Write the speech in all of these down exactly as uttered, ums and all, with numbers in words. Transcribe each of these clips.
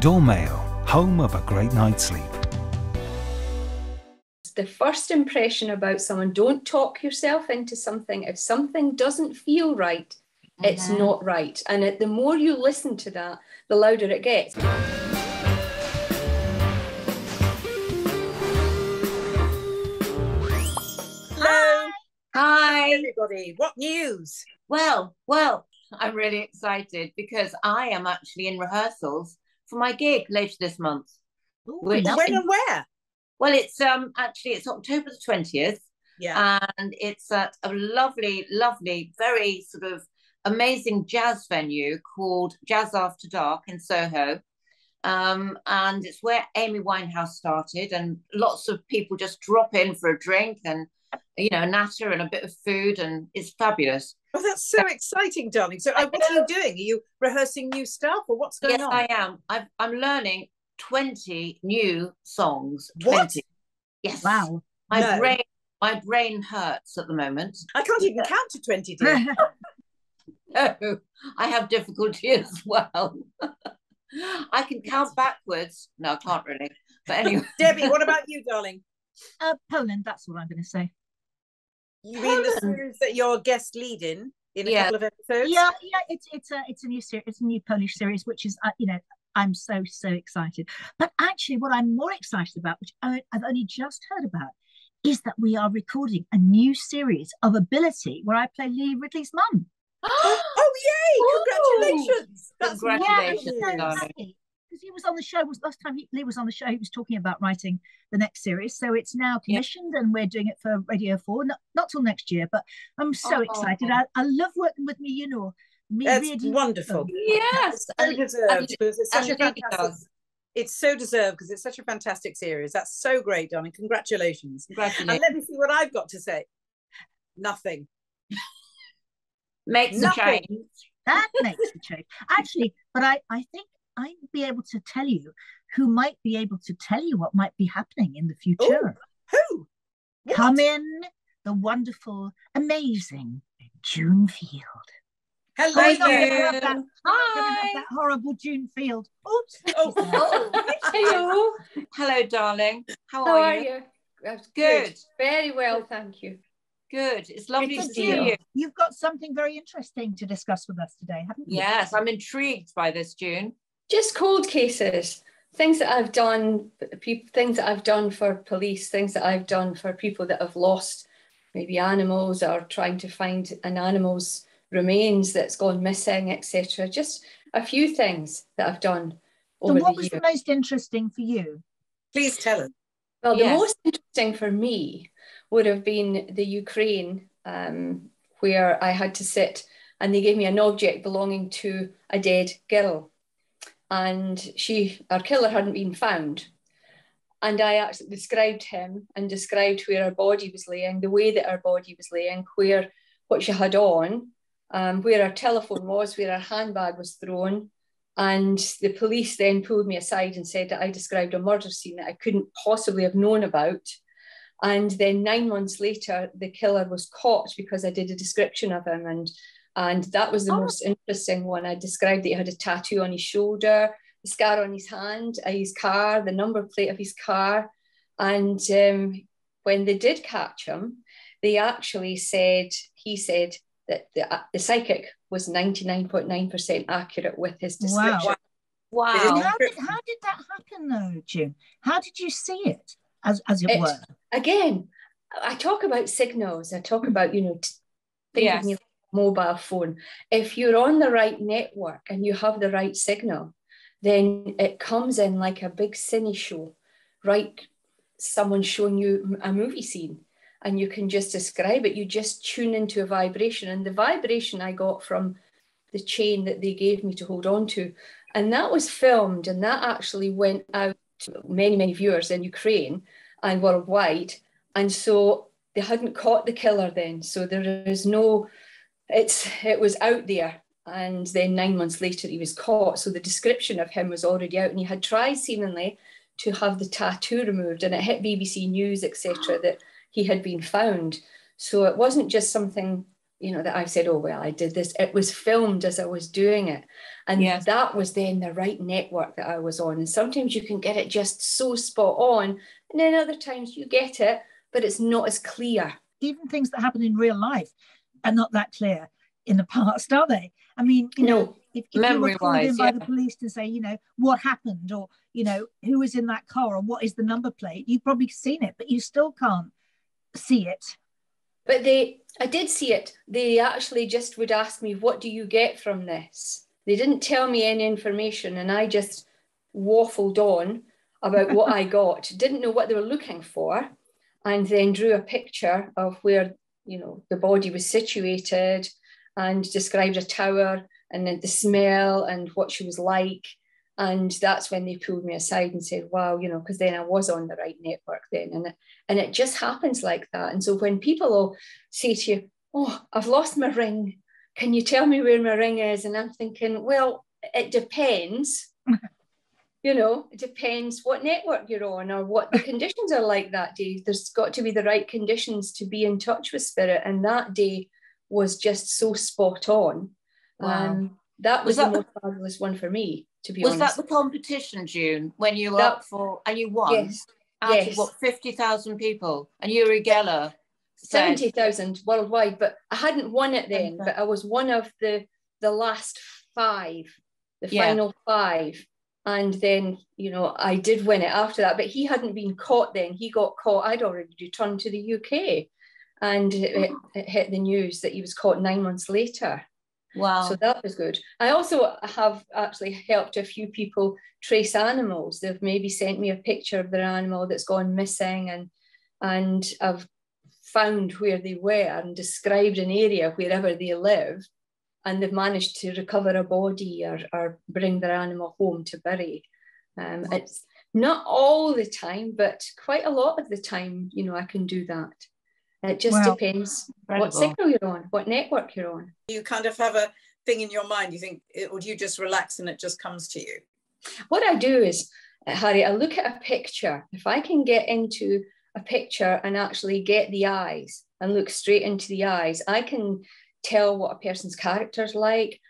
Dormeo, home of a great night's sleep. The first impression about someone, don't talk yourself into something. If something doesn't feel right, mm-hmm. it's not right. And it, the more you listen to that, the louder it gets. Hello. Hi. Hi, everybody. What news? Well, well, I'm really excited because I am actually in rehearsals for my gig later this month. Ooh, when in, and where? Well, it's um actually it's October the twentieth. Yeah. And it's at a lovely, lovely, very sort of amazing jazz venue called Jazz After Dark in Soho. Um, and it's where Amy Winehouse started, and lots of people just drop in for a drink and, you know, natter and a bit of food, and it's fabulous. Oh, that's so exciting, darling. So uh, what are you doing? Are you rehearsing new stuff, or what's going yes, on? Yes, I am. I've, I'm learning twenty new songs. twenty. What? Yes. Wow. My, no. brain, my brain hurts at the moment. I can't even count to twenty, dear. No, I have difficulty as well. I can count backwards. No, I can't really. But anyway. Debbie, what about you, darling? Uh, Poland, that's what I'm going to say. You mean the series that you're guest lead in in a yeah. couple of episodes? Yeah, yeah, it's it's a it's a new series, it's a new Polish series, which is uh, you know, I'm so so excited. But actually, what I'm more excited about, which I, I've only just heard about, is that we are recording a new series of Ability where I play Lee Ridley's mum. Oh, oh, yay! Congratulations! Ooh. That's congratulations! Yeah, because he was on the show, was last time he, Lee was on the show, he was talking about writing the next series. So it's now commissioned yeah. and we're doing it for Radio four, not, not till next year, but I'm so oh, excited. Oh. I, I love working with me, you know. Me That's really wonderful. Yes. It's so deserved. It's, such a fantastic, it's so deserved because it's such a fantastic series. That's so great, Donnie. Congratulations. Congratulations. And let me see what I've got to say. Nothing. Makes Nothing. a change. That makes a change. Actually, but I, I think I'd be able to tell you who might be able to tell you what might be happening in the future. Ooh, who? What? Come in, the wonderful, amazing June Field. Hello, June. Hi. That, Hi. That horrible June Field. Oops. Oh. Oh, hello. Hello, darling. How, How are, you? are you? That's good. good. Very well, thank you. Good. It's lovely it's to see you. You've got something very interesting to discuss with us today, haven't you? Yes, I'm intrigued by this, June. Just cold cases, things that I've done, things that I've done for police, things that I've done for people that have lost maybe animals or trying to find an animal's remains that's gone missing, et cetera. Just a few things that I've done over the years. So what was the most interesting for you? Please tell us. Well, yes. The most interesting for me would have been the Ukraine, um, where I had to sit and they gave me an object belonging to a dead girl. And she, her killer hadn't been found. And I actually described him and described where her body was laying, the way that her body was laying, where, what she had on, um, where her telephone was, where her handbag was thrown. And the police then pulled me aside and said that I described a murder scene that I couldn't possibly have known about. And then nine months later, the killer was caught because I did a description of him. And And that was the oh. most interesting one. I described that he had a tattoo on his shoulder, a scar on his hand, his car, the number plate of his car. And um, when they did catch him, they actually said, he said that the, uh, the psychic was ninety-nine point nine percent accurate with his description. Wow. Wow. How did, how did that happen though, June? How did you see it, as, as it, it were? Again, I talk about signals. I talk about, you know, yes. thinking mobile phone. If you're on the right network and you have the right signal, then it comes in like a big cine show, right? Someone showing you a movie scene and you can just describe it. You just tune into a vibration, and the vibration I got from the chain that they gave me to hold on to. And that was filmed, and that actually went out to many, many viewers in Ukraine and worldwide. And so they hadn't caught the killer then. So there is no It's, it was out there, and then nine months later he was caught. So the description of him was already out, and he had tried seemingly to have the tattoo removed, and it hit B B C News, et cetera, that he had been found. So it wasn't just something you know, that I've said, oh, well, I did this. It was filmed as I was doing it. And yes. that was then the right network that I was on. And sometimes you can get it just so spot on. And then other times you get it, but it's not as clear. Even things that happen in real life are not that clear in the past, are they? I mean, you no, know, if, if you were called in by yeah. the police to say, you know, what happened, or, you know, who was in that car, or what is the number plate, you've probably seen it, but you still can't see it. But they, I did see it. They actually just would ask me, what do you get from this? They didn't tell me any information, and I just waffled on about what I got. Didn't know what they were looking for, and then drew a picture of where, you know, the body was situated, and described a tower and then the smell and what she was like. And that's when they pulled me aside and said, wow, you know, because then I was on the right network then. And it, and it just happens like that. And so when people all say to you, oh, I've lost my ring, can you tell me where my ring is? And I'm thinking, well, it depends. You know, it depends what network you're on or what the conditions are like that day. There's got to be the right conditions to be in touch with spirit. And that day was just so spot on. Wow. Um, that was, was that the most the, fabulous one for me, to be was honest. Was that the competition, June, when you were that, up for, and you won? Yes. Out yes. of what, fifty thousand people? And Yuri Geller said seventy thousand worldwide, but I hadn't won it then, but I was one of the, the last five, the yeah. final five. And then, you know, I did win it after that, but he hadn't been caught then. He got caught. I'd already returned to the U K. And it, it hit the news that he was caught nine months later. Wow. So that was good. I also have actually helped a few people trace animals. They've maybe sent me a picture of their animal that's gone missing, and and I've found where they were and described an area wherever they live, and they've managed to recover a body or, or bring their animal home to bury. Um, it's not all the time, but quite a lot of the time, you know, I can do that. It just wow. depends Incredible. What signal you're on, what network you're on. You kind of have a thing in your mind, you think, or do you just relax and it just comes to you? What I do is, Harry, I look at a picture. If I can get into a picture and actually get the eyes and look straight into the eyes, I can tell what a person's character's like,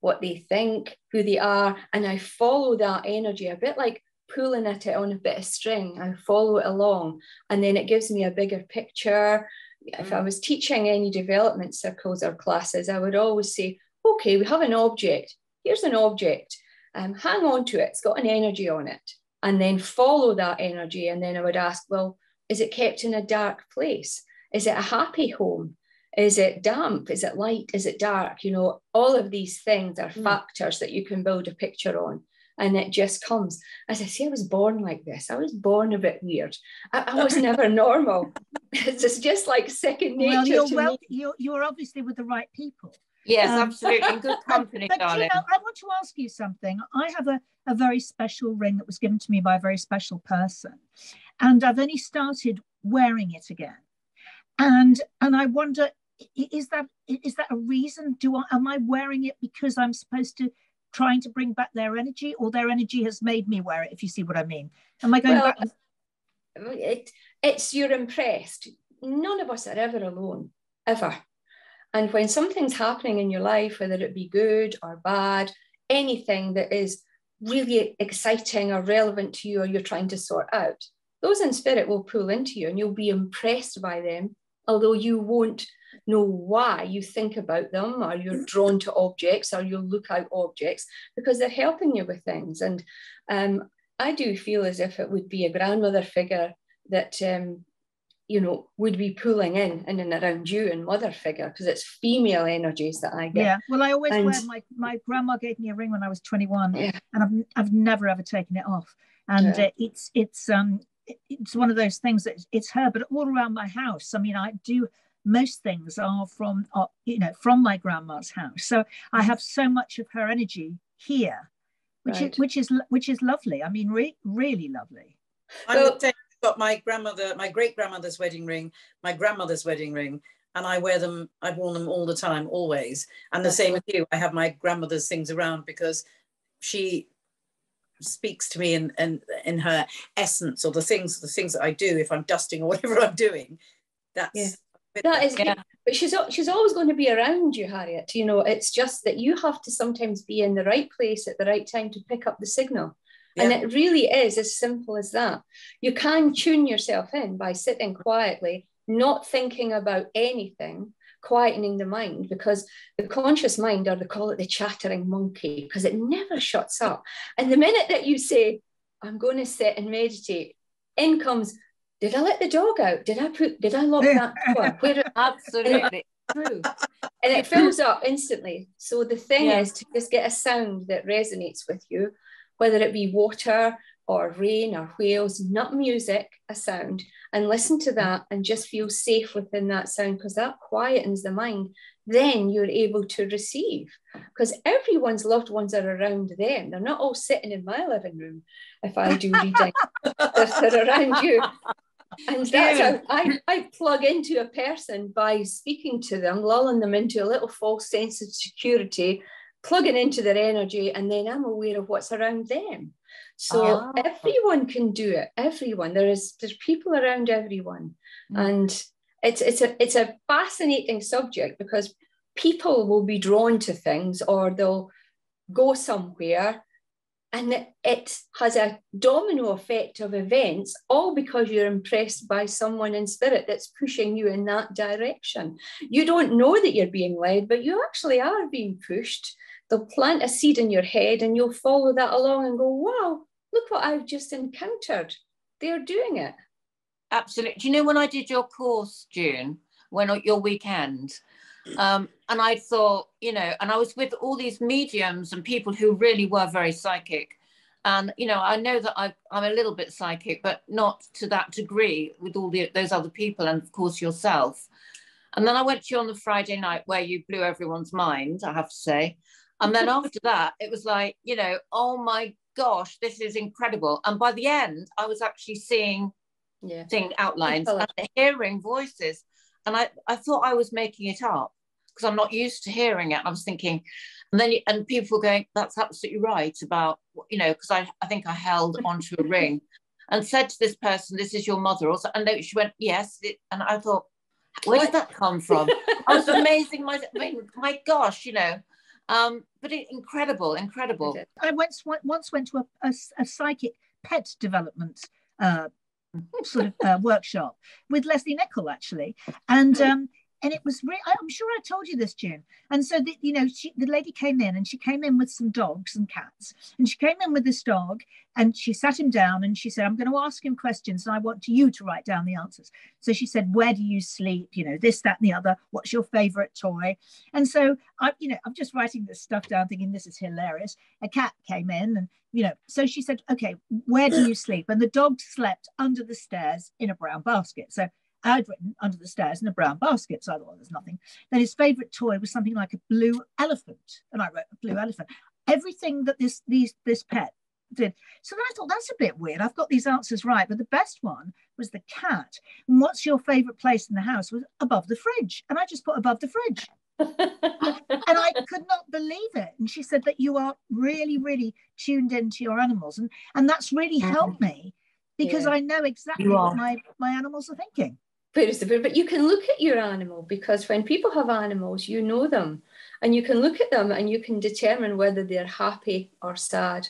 what they think, who they are, and I follow that energy a bit like pulling at it on a bit of string. I follow it along, and then it gives me a bigger picture. If I was teaching any development circles or classes, I would always say, okay, we have an object, here's an object, um, hang on to it, it's got an energy on it, and then follow that energy. And then I would ask, well, is it kept in a dark place? Is it a happy home? Is it damp? Is it light? Is it dark? You know, all of these things are mm. factors that you can build a picture on. And it just comes. As I say, I was born like this. I was born a bit weird. I, I was never normal. It's just like second nature. Well, you're, to well, me. You're, you're obviously with the right people. Yes, um, absolutely. Good company, but, darling. You know, I want to ask you something. I have a, a very special ring that was given to me by a very special person. And I've only started wearing it again. And, and I wonder, is that, is that a reason? Do I, am I wearing it because I'm supposed to trying to bring back their energy, or their energy has made me wear it, if you see what I mean? Am I going well, back? It, it's you're impressed. None of us are ever alone, ever. And when something's happening in your life, whether it be good or bad, anything that is really exciting or relevant to you or you're trying to sort out, those in spirit will pull into you and you'll be impressed by them, although you won't know why. You think about them, or you're drawn to objects, or you'll look out objects because they're helping you with things. And um, I do feel as if it would be a grandmother figure that, um, you know, would be pulling in and in around you, and mother figure, because it's female energies that I get. Yeah, well, I always and, wear, my, my grandma gave me a ring when I was twenty-one yeah. and I've, I've never ever taken it off. And yeah. uh, it's, it's, um, it's one of those things that it's her, but all around my house. I mean, I do... most things are from, are, you know, from my grandma's house. So I have so much of her energy here, which right. is which is which is lovely. I mean, re really lovely. I'm so, the same. I've got my grandmother, my great grandmother's wedding ring, my grandmother's wedding ring, and I wear them. I've worn them all the time, always. And the same with you. I have my grandmother's things around because she speaks to me in in, in her essence, or the things the things that I do. If I'm dusting or whatever I'm doing, that's. Yeah. That is yeah. But she's she's always going to be around you, Harriet. You know, it's just that you have to sometimes be in the right place at the right time to pick up the signal. Yeah. And it really is as simple as that. You can tune yourself in by sitting quietly, not thinking about anything, quietening the mind, because the conscious mind, or they call it the chattering monkey, because it never shuts up. And the minute that you say, I'm going to sit and meditate, in comes, did I let the dog out? Did I put, did I lock that door? Where, absolutely true. And it fills up instantly. So the thing yeah. is to just get a sound that resonates with you, whether it be water or rain or whales, not music, a sound, and listen to that and just feel safe within that sound, because that quietens the mind. Then you're able to receive, because everyone's loved ones are around them. They're not all sitting in my living room if I do reading. they're, they're around you. And that's how I, I plug into a person by speaking to them, lulling them into a little false sense of security, plugging into their energy, and then I'm aware of what's around them. So oh. everyone can do it. Everyone. There is there's people around everyone. Mm. And it's it's a it's a fascinating subject, because people will be drawn to things, or they'll go somewhere, and it has a domino effect of events, all because you're impressed by someone in spirit that's pushing you in that direction. You don't know that you're being led, but you actually are being pushed. They'll plant a seed in your head, and you'll follow that along and go, wow, look what I've just encountered. They're doing it. Absolutely. Do you know, when I did your course, June, when your weekend, Um, and I thought, you know, and I was with all these mediums and people who really were very psychic. And, you know, I know that I, I'm a little bit psychic, but not to that degree with all the, those other people and, of course, yourself. And then I went to you on the Friday night where you blew everyone's mind, I have to say. And then after that, it was like, you know, oh, my gosh, this is incredible. And by the end, I was actually seeing yeah. things, outlines, and hearing voices. And I, I thought I was making it up, because I'm not used to hearing it. I was thinking, and then you, and people were going, that's absolutely right about, you know, because I, I think I held onto a ring and said to this person, this is your mother. Also, and then she went, yes. It, and I thought, where did that come from? I was amazing. My, I mean, my gosh, you know, um, but it, incredible, incredible. I once, once went to a, a, a psychic pet development uh sort of uh, workshop with Leslie Nicholl, actually, and um and it was re- I'm sure I told you this, June. And so the, you know she, the lady came in, and she came in with some dogs and cats, and she came in with this dog, and she sat him down, and she said, I'm going to ask him questions, and I want you to write down the answers. So she said, where do you sleep, you know, this, that, and the other, what's your favorite toy? And so I you know I'm just writing this stuff down, thinking this is hilarious. A cat came in, and you know, so she said, okay, where do you sleep? And the dog slept under the stairs in a brown basket. So I'd written under the stairs in a brown basket. So I thought, well, there's nothing. Then his favorite toy was something like a blue elephant. And I wrote a blue elephant. Everything that this, these, this pet did. So then I thought, that's a bit weird. I've got these answers right. But the best one was the cat. And what's your favorite place in the house was above the fridge. And I just put above the fridge. And I could not believe it. And she said that you are really, really tuned into your animals. And, and that's really helped me, because yeah. I know exactly what my, my animals are thinking. But you can look at your animal, because when people have animals, you know them, and you can look at them and you can determine whether they're happy or sad.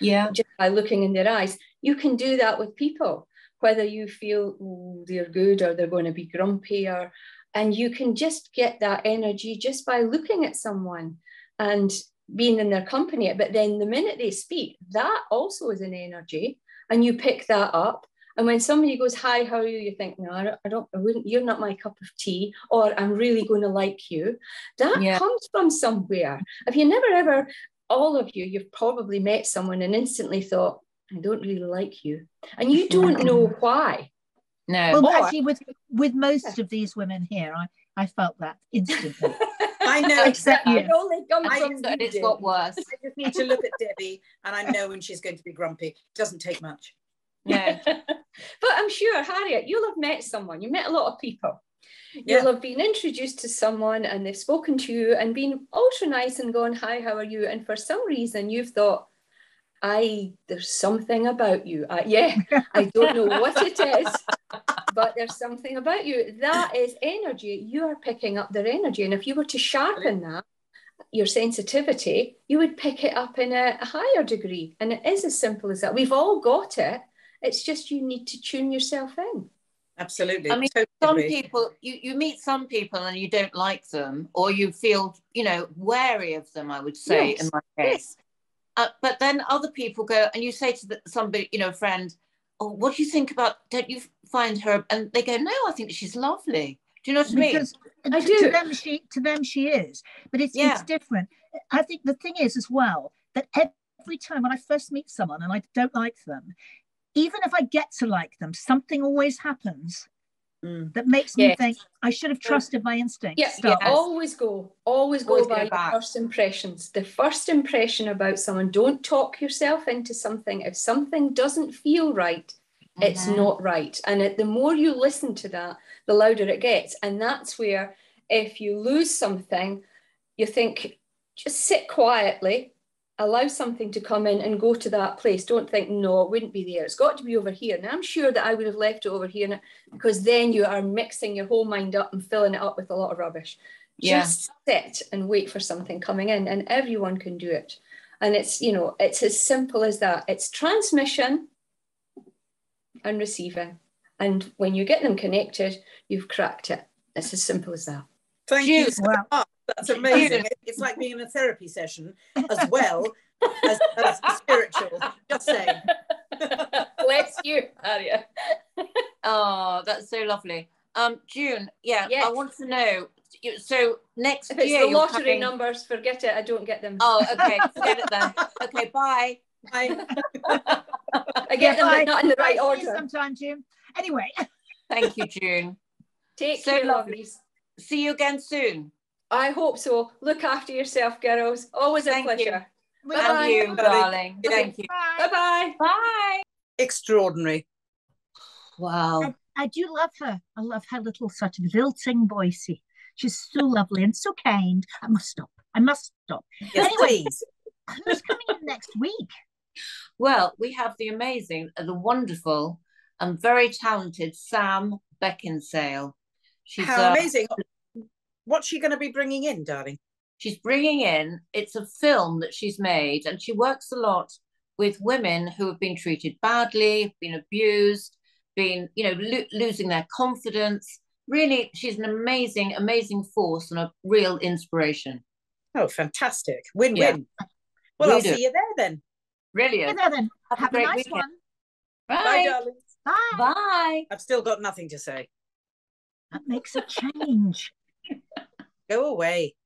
Yeah. Just by looking in their eyes. You can do that with people, whether you feel oh, they're good or they're going to be grumpy, or, and you can just get that energy just by looking at someone and being in their company. But then the minute they speak, that also is an energy, and you pick that up. And when somebody goes, hi, how are you? You think, no, I don't, I don't I wouldn't, you're not my cup of tea, or I'm really going to like you. That yeah. comes from somewhere. Have you never ever, all of you, you've probably met someone and instantly thought, I don't really like you. And you don't know why. No. Well, or, actually, with, with most yeah. of these women here, I, I felt that instantly. I know, except you. It only comes I from that it's got worse. I just need to look at Debbie, and I know when she's going to be grumpy. It doesn't take much. Yeah. But I'm sure, Harriet, you'll have met someone. You met a lot of people. Yeah. You'll have been introduced to someone, and they've spoken to you and been ultra nice and gone, hi, how are you? And for some reason, you've thought, I, there's something about you. I, yeah, I don't know what it is, but there's something about you. That is energy. You are picking up their energy. And if you were to sharpen that, your sensitivity, you would pick it up in a, a higher degree. And it is as simple as that. We've all got it. It's just you need to tune yourself in. Absolutely. I mean, totally some agree. people, you, you meet some people and you don't like them, or you feel, you know, wary of them, I would say, yes. in my case. Yes. Uh, but then other people go, and you say to the, somebody, you know, a friend, oh, what do you think about, don't you find her? And they go, no, I think she's lovely. Do you know what I mean? Because I do. To them, she, to them she is. But it's, yeah. it's different. I think the thing is as well, that every time when I first meet someone and I don't like them, even if I get to like them, something always happens mm. that makes yes. me think I should have trusted my instincts. Yeah, yeah. Always go, always go always by your back. first impressions. The first impression about someone, don't talk yourself into something. If something doesn't feel right, mm-hmm. it's not right. And it, the more you listen to that, the louder it gets. And that's where if you lose something, you think, just sit quietly. Allow something to come in and go to that place. Don't think, no, it wouldn't be there. It's got to be over here. And I'm sure that I would have left it over here, because then you are mixing your whole mind up and filling it up with a lot of rubbish. Yeah. Just sit and wait for something coming in, and everyone can do it. And it's, you know, it's as simple as that. It's transmission and receiving. And when you get them connected, you've cracked it. It's as simple as that. Thank you. Wow. That's amazing. It's like being in a therapy session as well as, as spiritual. Just saying. Bless you, Harriet. Oh, that's so lovely. Um, June, yeah, yes. I want to know. So next if it's year, the lottery having... numbers, forget it. I don't get them. Oh, okay. Forget it then. Okay, bye. Bye. I get yeah, them, bye. But not in the right order. Sometime, June. Anyway. Thank you, June. Take so care, lovely. See you again soon. I hope so. Look after yourself, girls. Always a Thank pleasure. You. Bye bye. You, darling. Okay. Thank you. Bye bye. Bye. Extraordinary. Wow. I, I do love her. I love her little sort of lilting voicey. She's so lovely and so kind. I must stop. I must stop. Yes, anyway, who's coming in next week? Well, we have the amazing, the wonderful, and very talented Sam Beckinsale. She's How uh, amazing. What's she going to be bringing in, darling? She's bringing in, it's a film that she's made, and she works a lot with women who have been treated badly, been abused, been, you know, lo losing their confidence. Really, she's an amazing, amazing force and a real inspiration. Oh, fantastic. Win-win. Yeah. Well, we I'll do. see you there then. Brilliant. See you there then. Have, have a, a great nice weekend. One. Bye. Bye, darlings. Bye. Bye. I've still got nothing to say. That makes a change. Go away.